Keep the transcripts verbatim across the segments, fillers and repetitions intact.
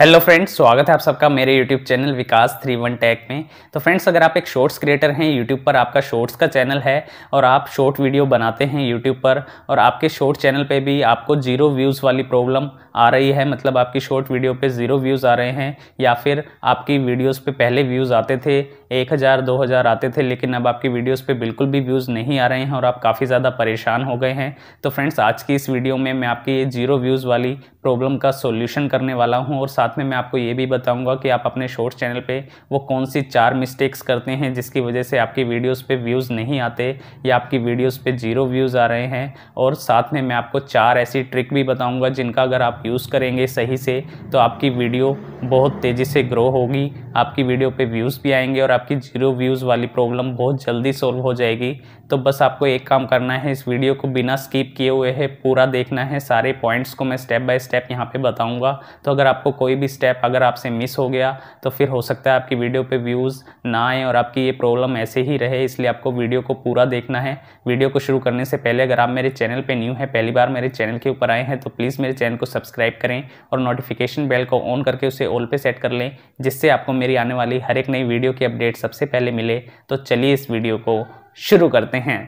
Hello friends, स्वागत है आप सबका मेरे YouTube channel Vikas thirty one tech में। तो फ्रेंड्स, अगर आप एक शॉर्ट्स क्रिएटर हैं, यूट्यूब पर आपका शॉर्ट्स का चैनल है और आप शॉर्ट वीडियो बनाते हैं यूट्यूब पर, और आपके शॉर्ट चैनल पे भी आपको जीरो व्यूज़ वाली प्रॉब्लम आ रही है, मतलब आपकी शॉर्ट वीडियो पे ज़ीरो व्यूज़ आ रहे हैं, या फिर आपकी वीडियोज़ पर पहले व्यूज़ आते थे, एक हज़ार दो हज़ार आते थे, लेकिन अब आपकी वीडियोज़ पर बिल्कुल भी व्यूज़ नहीं आ रहे हैं और आप काफ़ी ज़्यादा परेशान हो गए हैं। तो फ्रेंड्स, आज की इस वीडियो में मैं आपकी ज़ीरो व्यूज़ वाली प्रॉब्लम का सॉल्यूशन करने वाला हूँ, और साथ में मैं आपको ये भी बताऊंगा कि आप अपने शॉर्ट्स चैनल पे वो कौन सी चार मिस्टेक्स करते हैं जिसकी वजह से आपकी वीडियोस पे व्यूज़ नहीं आते या आपकी वीडियोस पे जीरो व्यूज़ आ रहे हैं। और साथ में मैं आपको चार ऐसी ट्रिक भी बताऊंगा जिनका अगर आप यूज़ करेंगे सही से तो आपकी वीडियो बहुत तेज़ी से ग्रो होगी, आपकी वीडियो पे व्यूज़ भी आएंगे और आपकी जीरो व्यूज़ वाली प्रॉब्लम बहुत जल्दी सॉल्व हो जाएगी। तो बस आपको एक काम करना है, इस वीडियो को बिना स्किप किए हुए है पूरा देखना है, सारे पॉइंट्स को मैं स्टेप बाय स्टेप यहाँ पे बताऊँगा। तो अगर आपको कोई भी स्टेप अगर आपसे मिस हो गया तो फिर हो सकता है आपकी वीडियो पे व्यूज़ ना आए और आपकी ये प्रॉब्लम ऐसे ही रहे, इसलिए आपको वीडियो को पूरा देखना है। वीडियो को शुरू करने से पहले अगर आप मेरे चैनल पे न्यू हैं, पहली बार मेरे चैनल के ऊपर आए हैं, तो प्लीज़ मेरे चैनल को सब्सक्राइब करें और नोटिफिकेशन बेल को ऑन करके उसे ऑल पे सेट कर लें, जिससे आपको मेरी आने वाली हर एक नई वीडियो की अपडेट सबसे पहले मिले। तो चलिए इस वीडियो को शुरू करते हैं।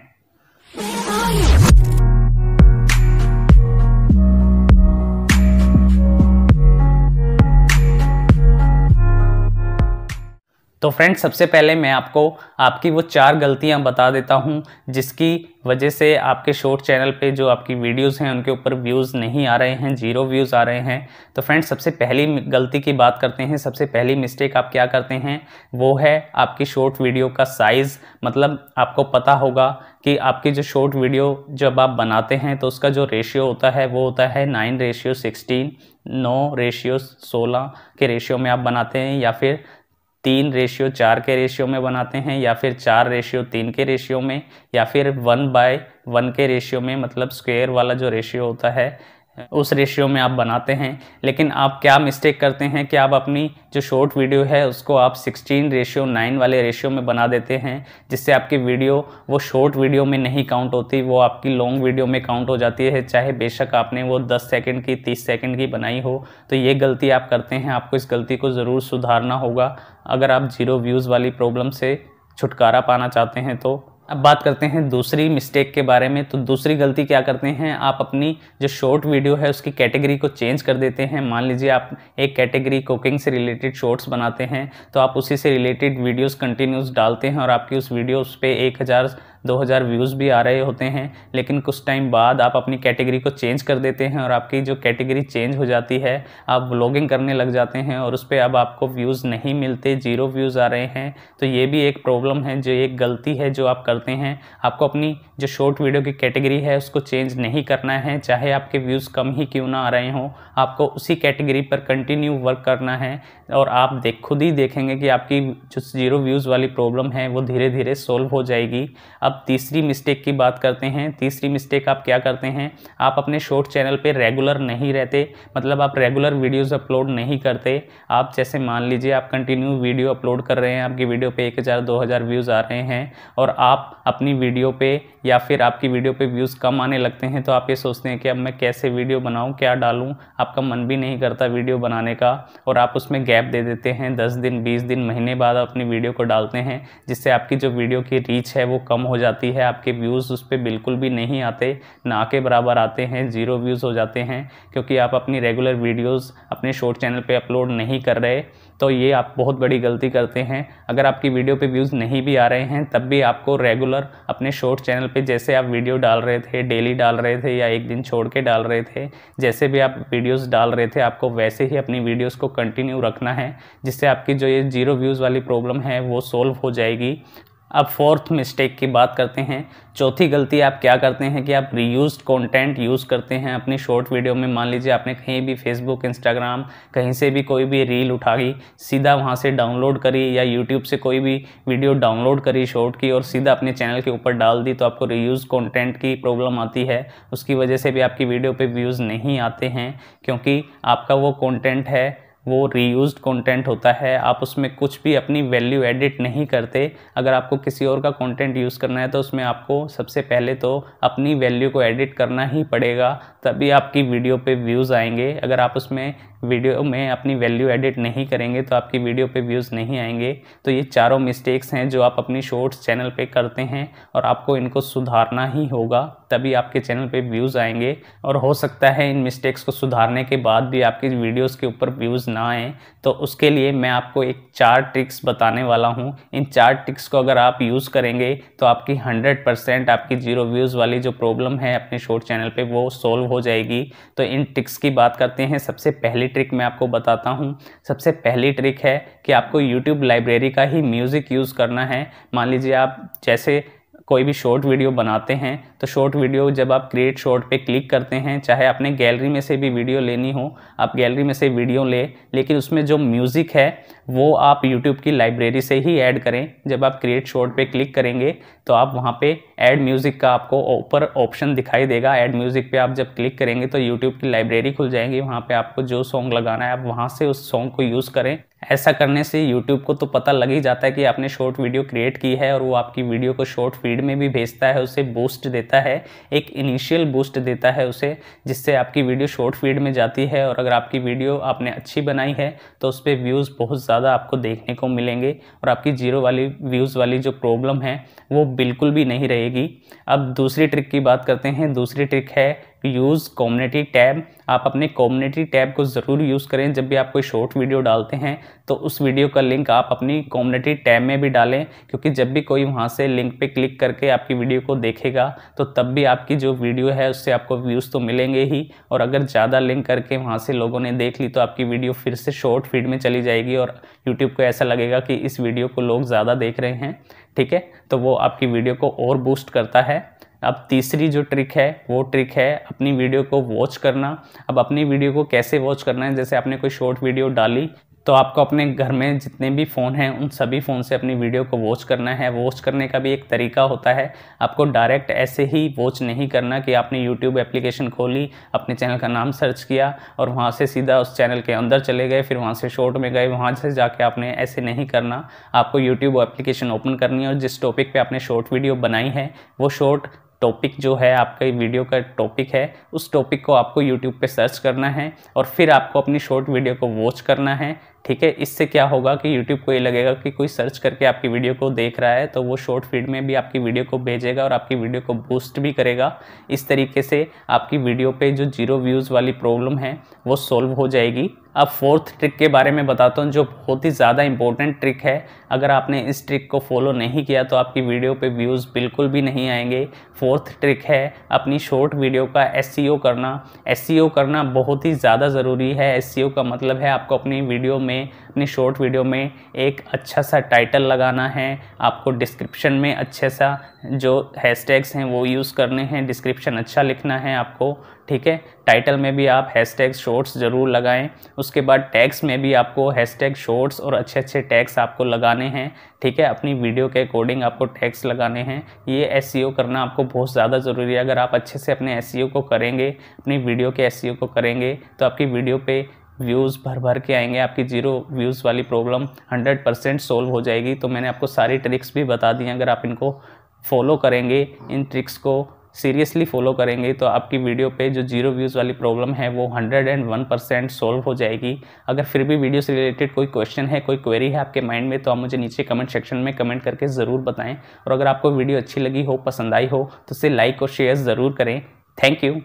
तो फ्रेंड्स, सबसे पहले मैं आपको आपकी वो चार गलतियां बता देता हूं जिसकी वजह से आपके शॉर्ट चैनल पे जो आपकी वीडियोस हैं उनके ऊपर व्यूज़ नहीं आ रहे हैं, जीरो व्यूज़ आ रहे हैं। तो फ्रेंड्स, सबसे पहली गलती की बात करते हैं। सबसे पहली मिस्टेक आप क्या करते हैं वो है आपकी शॉर्ट वीडियो का साइज़। मतलब आपको पता होगा कि आपकी जो शॉर्ट वीडियो जब आप बनाते हैं तो उसका जो रेशियो होता है वो होता है नाइन रेशियो सिक्सटीन, नौ रेशियो सोलह के रेशियो में आप बनाते हैं, या फिर तीन रेशियो चार के रेशियो में बनाते हैं, या फिर चार रेशियो तीन के रेशियो में, या फिर वन बाय वन के रेशियो में, मतलब स्क्वायर वाला जो रेशियो होता है उस रेशियो में आप बनाते हैं। लेकिन आप क्या मिस्टेक करते हैं कि आप अपनी जो शॉर्ट वीडियो है उसको आप सिक्सटीन रेशियो नाइन वाले रेशियो में बना देते हैं, जिससे आपकी वीडियो वो शॉर्ट वीडियो में नहीं काउंट होती, वो आपकी लॉन्ग वीडियो में काउंट हो जाती है, चाहे बेशक आपने वो दस सेकंड की तीस सेकंड की बनाई हो। तो ये गलती आप करते हैं, आपको इस गलती को ज़रूर सुधारना होगा अगर आप जीरो व्यूज़ वाली प्रॉब्लम से छुटकारा पाना चाहते हैं। तो अब बात करते हैं दूसरी मिस्टेक के बारे में। तो दूसरी गलती क्या करते हैं, आप अपनी जो शॉर्ट वीडियो है उसकी कैटेगरी को चेंज कर देते हैं। मान लीजिए आप एक कैटेगरी कुकिंग से रिलेटेड शॉर्ट्स बनाते हैं तो आप उसी से रिलेटेड वीडियोस कंटिन्यूस डालते हैं और आपकी उस वीडियोस पे एक हज़ार दो हज़ार व्यूज़ भी आ रहे होते हैं, लेकिन कुछ टाइम बाद आप अपनी कैटेगरी को चेंज कर देते हैं और आपकी जो कैटेगरी चेंज हो जाती है, आप व्लॉगिंग करने लग जाते हैं और उस पर अब आपको व्यूज़ नहीं मिलते, जीरो व्यूज़ आ रहे हैं। तो ये भी एक प्रॉब्लम है, जो एक गलती है जो आप करते हैं। आपको अपनी जो शॉर्ट वीडियो की कैटेगरी है उसको चेंज नहीं करना है, चाहे आपके व्यूज़ कम ही क्यों ना आ रहे हों, आपको उसी कैटेगरी पर कंटिन्यू वर्क करना है। और आप देख खुद ही देखेंगे कि आपकी जो जीरो व्यूज़ वाली प्रॉब्लम है वो धीरे धीरे सॉल्व हो जाएगी। अब तीसरी मिस्टेक की बात करते हैं। तीसरी मिस्टेक आप क्या करते हैं, आप अपने शॉर्ट चैनल पे रेगुलर नहीं रहते, मतलब आप रेगुलर वीडियोस अपलोड नहीं करते। आप जैसे मान लीजिए आप कंटिन्यू वीडियो अपलोड कर रहे हैं, आपकी वीडियो पे एक हज़ार दो हज़ार व्यूज़ आ रहे हैं, और आप अपनी वीडियो पे या फिर आपकी वीडियो पे व्यूज़ कम आने लगते हैं, तो आप ये सोचते हैं कि अब मैं कैसे वीडियो बनाऊँ, क्या डालूँ, आपका मन भी नहीं करता वीडियो बनाने का, और आप उसमें गैप दे देते हैं। दस दिन बीस दिन महीने बाद आप अपनी वीडियो को डालते हैं, जिससे आपकी जो वीडियो की रीच है वो कम हो जाती है, आपके व्यूज़ उस पर बिल्कुल भी नहीं आते, ना के बराबर आते हैं, ज़ीरो व्यूज़ हो जाते हैं, क्योंकि आप अपनी रेगुलर वीडियोस अपने शॉर्ट चैनल पे अपलोड नहीं कर रहे। तो ये आप बहुत बड़ी गलती करते हैं। अगर आपकी वीडियो पे व्यूज़ नहीं भी आ रहे हैं तब भी आपको रेगुलर अपने शॉर्ट चैनल पे, जैसे आप वीडियो डाल रहे थे, डेली डाल रहे थे या एक दिन छोड़ के डाल रहे थे, जैसे भी आप वीडियोस डाल रहे थे आपको वैसे ही अपनी वीडियोस को कंटिन्यू रखना है, जिससे आपकी जो ये जीरो व्यूज़ वाली प्रॉब्लम है वो सॉल्व हो जाएगी। अब फोर्थ मिस्टेक की बात करते हैं। चौथी गलती आप क्या करते हैं कि आप रीयूज्ड कंटेंट यूज़ करते हैं अपनी शॉर्ट वीडियो में। मान लीजिए आपने कहीं भी फेसबुक, इंस्टाग्राम, कहीं से भी कोई भी रील उठाई, सीधा वहां से डाउनलोड करी, या यूट्यूब से कोई भी वीडियो डाउनलोड करी शॉर्ट की और सीधा अपने चैनल के ऊपर डाल दी, तो आपको रीयूज्ड कंटेंट की प्रॉब्लम आती है। उसकी वजह से भी आपकी वीडियो पर व्यूज़ नहीं आते हैं, क्योंकि आपका वो कंटेंट है वो रीयूज्ड कंटेंट होता है, आप उसमें कुछ भी अपनी वैल्यू एडिट नहीं करते। अगर आपको किसी और का कंटेंट यूज़ करना है तो उसमें आपको सबसे पहले तो अपनी वैल्यू को एडिट करना ही पड़ेगा, तभी आपकी वीडियो पे व्यूज़ आएंगे। अगर आप उसमें वीडियो में अपनी वैल्यू एडिट नहीं करेंगे तो आपकी वीडियो पे व्यूज़ नहीं आएंगे। तो ये चारों मिस्टेक्स हैं जो आप अपनी शॉर्ट्स चैनल पे करते हैं और आपको इनको सुधारना ही होगा, तभी आपके चैनल पे व्यूज़ आएंगे। और हो सकता है इन मिस्टेक्स को सुधारने के बाद भी आपकी वीडियोज़ के ऊपर व्यूज़ ना आएँ, तो उसके लिए मैं आपको एक चार ट्रिक्स बताने वाला हूँ। इन चार ट्रिक्स को अगर आप यूज़ करेंगे तो आपकी हंड्रेड परसेंट आपकी जीरो व्यूज़ वाली जो प्रॉब्लम है अपने शॉर्ट चैनल पे वो सॉल्व हो जाएगी। तो इन ट्रिक्स की बात करते हैं। सबसे पहली ट्रिक मैं आपको बताता हूं। सबसे पहली ट्रिक है कि आपको YouTube लाइब्रेरी का ही म्यूज़िक यूज़ करना है। मान लीजिए आप जैसे कोई भी शॉर्ट वीडियो बनाते हैं तो शॉर्ट वीडियो जब आप क्रिएट शॉर्ट पे क्लिक करते हैं, चाहे आपने गैलरी में से भी वीडियो लेनी हो, आप गैलरी में से वीडियो ले, लेकिन उसमें जो म्यूज़िक है वो आप यूट्यूब की लाइब्रेरी से ही ऐड करें। जब आप क्रिएट शॉर्ट पे क्लिक करेंगे तो आप वहाँ पे ऐड म्यूज़िक का आपको ऊपर ऑप्शन दिखाई देगा। ऐड म्यूज़िक पे आप जब क्लिक करेंगे तो यूट्यूब की लाइब्रेरी खुल जाएगी। वहाँ पे आपको जो सॉन्ग लगाना है आप वहाँ से उस सॉन्ग को यूज़ करें। ऐसा करने से यूट्यूब को तो पता लग ही जाता है कि आपने शॉर्ट वीडियो क्रिएट की है और वो आपकी वीडियो को शॉर्ट फीड में भी भेजता है, उसे बूस्ट देता है, एक इनिशियल बूस्ट देता है उसे, जिससे आपकी वीडियो शॉर्ट फीड में जाती है। और अगर आपकी वीडियो आपने अच्छी बनाई है तो उस पर व्यूज़ बहुत ज़्यादा आपको देखने को मिलेंगे और आपकी जीरो वाली व्यूज़ वाली जो प्रॉब्लम है वो बिल्कुल भी नहीं रहेगी। अब दूसरी ट्रिक की बात करते हैं। दूसरी ट्रिक है यूज़ कम्युनिटी टैब। आप अपने कम्युनिटी टैब को ज़रूर यूज़ करें। जब भी आप कोई शॉर्ट वीडियो डालते हैं तो उस वीडियो का लिंक आप अपनी कम्युनिटी टैब में भी डालें, क्योंकि जब भी कोई वहाँ से लिंक पे क्लिक करके आपकी वीडियो को देखेगा तो तब भी आपकी जो वीडियो है उससे आपको व्यूज़ तो मिलेंगे ही, और अगर ज़्यादा लिंक करके वहाँ से लोगों ने देख ली तो आपकी वीडियो फिर से शॉर्ट फीड में चली जाएगी और यूट्यूब को ऐसा लगेगा कि इस वीडियो को लोग ज़्यादा देख रहे हैं। ठीक है, तो वो आपकी वीडियो को और बूस्ट करता है। अब तीसरी जो ट्रिक है वो ट्रिक है अपनी वीडियो को वॉच करना। अब अपनी वीडियो को कैसे वॉच करना है, जैसे आपने कोई शॉर्ट वीडियो डाली तो आपको अपने घर में जितने भी फ़ोन हैं उन सभी फ़ोन से अपनी वीडियो को वॉच करना है। वॉच करने का भी एक तरीका होता है। आपको डायरेक्ट ऐसे ही वॉच नहीं करना कि आपने YouTube एप्लीकेशन खोली, अपने चैनल का नाम सर्च किया और वहाँ से सीधा उस चैनल के अंदर चले गए, फिर वहाँ से शॉर्ट में गए, वहाँ से जाके आपने ऐसे नहीं करना। आपको यूट्यूब एप्लीकेशन ओपन करनी है और जिस टॉपिक पर आपने शॉर्ट वीडियो बनाई है वो शॉर्ट टॉपिक जो है आपके वीडियो का टॉपिक है, उस टॉपिक को आपको यूट्यूब पे सर्च करना है और फिर आपको अपनी शॉर्ट वीडियो को वॉच करना है। ठीक है, इससे क्या होगा कि यूट्यूब को ये लगेगा कि कोई सर्च करके आपकी वीडियो को देख रहा है, तो वो शॉर्ट फीड में भी आपकी वीडियो को भेजेगा और आपकी वीडियो को बूस्ट भी करेगा। इस तरीके से आपकी वीडियो पे जो जीरो व्यूज़ वाली प्रॉब्लम है वो सॉल्व हो जाएगी। अब फोर्थ ट्रिक के बारे में बताता हूँ, जो बहुत ही ज़्यादा इंपॉर्टेंट ट्रिक है। अगर आपने इस ट्रिक को फॉलो नहीं किया तो आपकी वीडियो पे व्यूज़ बिल्कुल भी नहीं आएंगे। फोर्थ ट्रिक है अपनी शॉर्ट वीडियो का एसईओ करना। एसईओ करना बहुत ही ज़्यादा ज़रूरी है। एसईओ का मतलब है आपको अपनी वीडियो में, अपनी शॉर्ट वीडियो में एक अच्छा सा टाइटल लगाना है, आपको डिस्क्रिप्शन में अच्छे सा जो हैशटैग्स हैं वो यूज़ करने हैं, डिस्क्रिप्शन अच्छा लिखना है आपको। ठीक है, टाइटल में भी आप हैशटैग शॉर्ट्स ज़रूर लगाएं। उसके बाद टैग्स में भी आपको हैशटैग शॉर्ट्स और अच्छे अच्छे टैग्स आपको लगाने हैं। ठीक है, अपनी वीडियो के अकॉर्डिंग आपको टैग्स लगाने हैं। ये एसईओ करना आपको बहुत ज़्यादा ज़रूरी है। अगर आप अच्छे से अपने एसईओ को करेंगे, अपनी वीडियो के एसईओ को करेंगे तो आपकी वीडियो पे व्यूज़ भर भर के आएंगे। आपकी जीरो व्यूज़ वाली प्रॉब्लम हंड्रेड परसेंट सॉल्व हो जाएगी। तो मैंने आपको सारी ट्रिक्स भी बता दी हैं। अगर आप इनको फॉलो करेंगे, इन ट्रिक्स को सीरियसली फॉलो करेंगे तो आपकी वीडियो पे जो जीरो व्यूज़ वाली प्रॉब्लम है वो hundred and one percent solve हो जाएगी। अगर फिर भी वीडियो से रिलेटेड कोई क्वेश्चन है, कोई क्वेरी है आपके माइंड में, तो आप मुझे नीचे कमेंट सेक्शन में कमेंट करके ज़रूर बताएं। और अगर आपको वीडियो अच्छी लगी हो, पसंद आई हो, तो इसे लाइक और शेयर ज़रूर करें। Thank you.